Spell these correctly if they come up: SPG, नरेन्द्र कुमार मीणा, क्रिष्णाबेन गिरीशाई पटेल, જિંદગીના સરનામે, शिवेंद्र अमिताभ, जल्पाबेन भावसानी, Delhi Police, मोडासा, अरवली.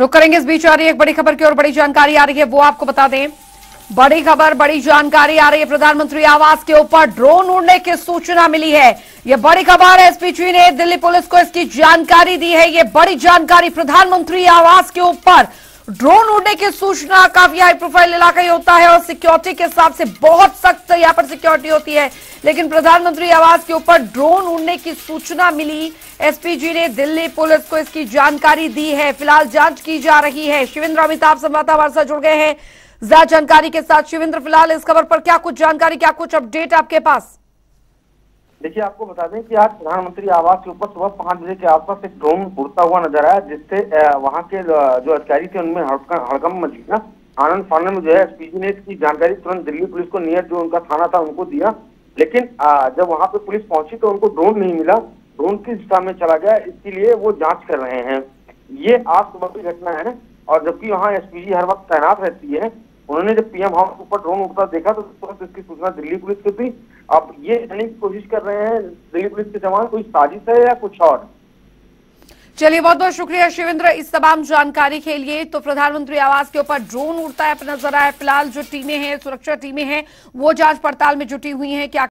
रुक करेंगे। इस बीच आ रही है एक बड़ी खबर की और बड़ी जानकारी आ रही है, वो आपको बता दें। बड़ी खबर बड़ी जानकारी आ रही है, प्रधानमंत्री आवास के ऊपर ड्रोन उड़ने की सूचना मिली है। यह बड़ी खबर है, एसपीजी ने दिल्ली पुलिस को इसकी जानकारी दी है। यह बड़ी जानकारी, प्रधानमंत्री आवास के ऊपर ड्रोन उड़ने की सूचना। काफी हाई प्रोफाइल इलाका ही होता है और सिक्योरिटी के हिसाब से बहुत सख्त यहाँ पर सिक्योरिटी होती है, लेकिन प्रधानमंत्री आवास के ऊपर ड्रोन उड़ने की सूचना मिली। एसपीजी ने दिल्ली पुलिस को इसकी जानकारी दी है। फिलहाल जांच की जा रही है। शिवेंद्र अमिताभ संवाददाता हमारे साथ जुड़ गए हैं ज्यादा जानकारी के साथ। शिवेंद्र, फिलहाल इस खबर पर क्या कुछ जानकारी, क्या कुछ अपडेट आपके पास? देखिए, आपको बता दें कि आज प्रधानमंत्री आवास के ऊपर सुबह 5 बजे के आसपास एक ड्रोन उड़ता हुआ नजर आया, जिससे वहां के जो अधिकारी थे उनमें हड़कंप मची ना। आनंद फानंद में जो है एसपीजी ने इसकी जानकारी तुरंत दिल्ली पुलिस को नियर जो उनका थाना था उनको दिया, लेकिन जब वहां पे पुलिस पहुंची तो उनको ड्रोन नहीं मिला। ड्रोन किस दिशा में चला गया इसके लिए वो जाँच कर रहे हैं। ये आज सुबह की घटना है और जबकि वहाँ एसपीजी हर वक्त तैनात रहती है, उन्होंने जब पीएम हाउस के ऊपर ड्रोन उड़ता देखा तो तुरंत इसकी सूचना दिल्ली पुलिस को दी। अब ये जानने की कोशिश कर रहे हैं दिल्ली पुलिस के जवान, कोई साजिश है या कुछ और। चलिए, बहुत बहुत शुक्रिया शिवेंद्र इस तमाम जानकारी के लिए। तो प्रधानमंत्री आवास के ऊपर ड्रोन उड़ता है नजर आया। फिलहाल जो टीमें हैं, सुरक्षा टीमें हैं, वो जांच पड़ताल में जुटी हुई हैं। क्या